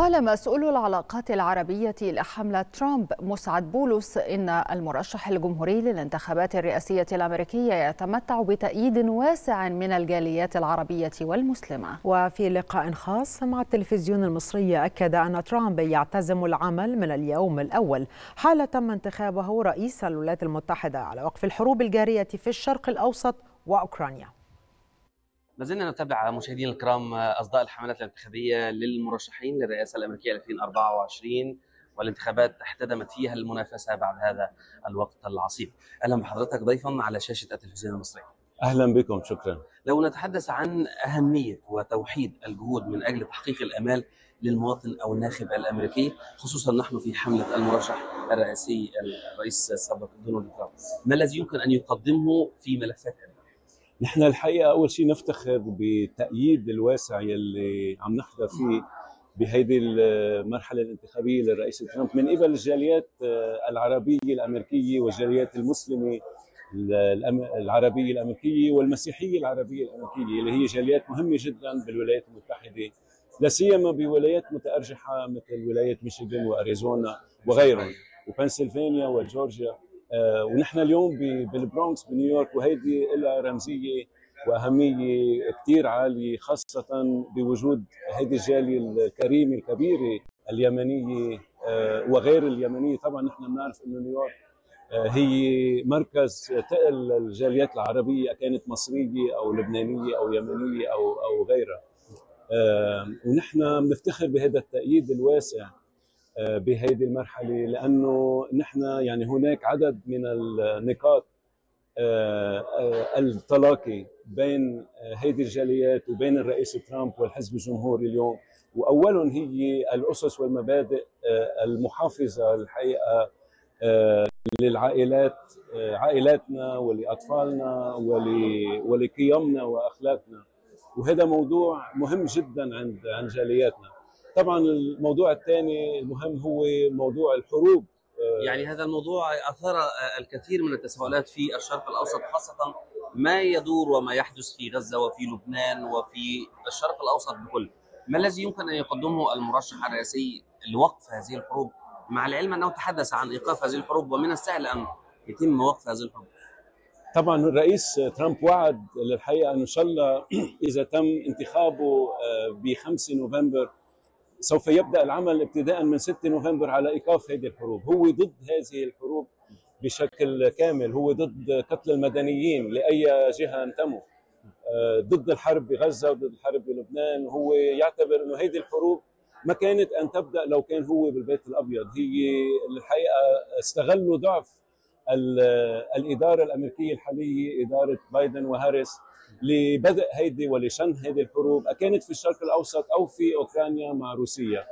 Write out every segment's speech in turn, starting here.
قال مسؤول العلاقات العربية لحملة ترامب مسعد بولوس إن المرشح الجمهوري للانتخابات الرئاسية الأمريكية يتمتع بتأييد واسع من الجاليات العربية والمسلمة. وفي لقاء خاص مع التلفزيون المصري أكد أن ترامب يعتزم العمل من اليوم الأول حال تم انتخابه رئيس الولايات المتحدة على وقف الحروب الجارية في الشرق الأوسط وأوكرانيا. لازلنا نتابع مشاهدينا الكرام أصداء الحملات الانتخابية للمرشحين للرئاسة الأمريكية 2024 والانتخابات احتدمت فيها المنافسة بعد هذا الوقت العصيب. أهلا بحضرتك ضيفا على شاشة التلفزيون المصري. أهلا بكم، شكرا. لو نتحدث عن أهمية وتوحيد الجهود من أجل تحقيق الأمال للمواطن أو الناخب الأمريكي، خصوصا نحن في حملة المرشح الرئاسي الرئيس السابق دونالد ترامب، ما الذي يمكن أن يقدمه في ملفات؟ نحن الحقيقة أول شيء نفتخر بالتأييد الواسع يلي عم نحظى فيه بهيدي المرحلة الانتخابية للرئيس ترامب من قبل الجاليات العربية الأمريكية والجاليات المسلمة العربية الأمريكية والمسيحية العربية الأمريكية، اللي هي جاليات مهمة جدا بالولايات المتحدة، لا سيما بولايات متأرجحة مثل ولاية ميشيغان وأريزونا وغيرهم وبنسلفانيا وجورجيا. ونحن اليوم بالبرونكس بنيويورك، وهيدي لها رمزيه واهميه كثير عاليه، خاصه بوجود هيدي الجاليه الكريمه الكبيره اليمنيه وغير اليمنيه. طبعا نحن بنعرف انه نيويورك هي مركز تقل الجاليات العربيه، كانت مصريه او لبنانيه او يمنيه او غيرها. ونحن بنفتخر بهذا التأييد الواسع بهذه المرحلة، لأنه نحن يعني هناك عدد من النقاط التلاقي بين هذه الجاليات وبين الرئيس ترامب والحزب الجمهوري اليوم، وأولهم هي الأسس والمبادئ المحافظة الحقيقة للعائلات، عائلاتنا ولأطفالنا ولقيمنا وأخلاقنا، وهذا موضوع مهم جدا عند جالياتنا. طبعا الموضوع الثاني المهم هو موضوع الحروب. يعني هذا الموضوع أثار الكثير من التساؤلات في الشرق الأوسط، خاصة ما يدور وما يحدث في غزة وفي لبنان وفي الشرق الأوسط بكل. ما الذي يمكن أن يقدمه المرشح الرئاسي لوقف هذه الحروب، مع العلم أنه تحدث عن إيقاف هذه الحروب ومن السهل أن يتم وقف هذه الحروب؟ طبعا الرئيس ترامب وعد للحقيقة أن إن شاء الله إذا تم انتخابه ب 5 نوفمبر سوف يبدأ العمل ابتداء من 6 نوفمبر على إيقاف هذه الحروب. هو ضد هذه الحروب بشكل كامل، هو ضد قتل المدنيين لأي جهة انتموا، ضد الحرب بغزة وضد الحرب بلبنان. هو يعتبر أنه هذه الحروب ما كانت أن تبدأ لو كان هو بالبيت الأبيض. هي الحقيقة استغلوا ضعف الإدارة الأمريكية الحالية، إدارة بايدن وهاريس، لبدء هيدي ولشن هيدي الحروب، أكانت في الشرق الأوسط أو في أوكرانيا مع روسيا.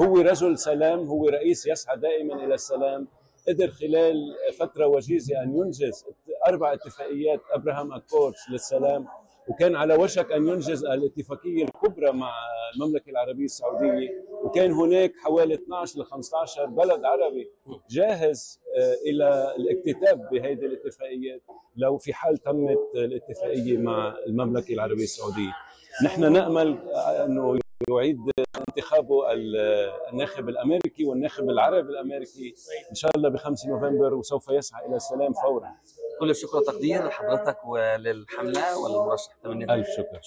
هو رجل سلام، هو رئيس يسعى دائما إلى السلام، قدر خلال فترة وجيزة أن ينجز 4 اتفاقيات إبراهام أكوردز للسلام، وكان على وشك أن ينجز الاتفاقية الكبرى مع المملكة العربية السعودية، وكان هناك حوالي 12 ل 15 بلد عربي جاهز إلى الاكتتاب بهذه الاتفاقيات لو في حال تمت الاتفاقية مع المملكة العربية السعودية. نحن نأمل أنه يعيد انتخابه الناخب الأمريكي والناخب العربي الأمريكي إن شاء الله ب 5 نوفمبر، وسوف يسعى إلى السلام فورا. كل الشكر تقدير لحضرتك وللحملة والمرشح. 8 ألف شكر.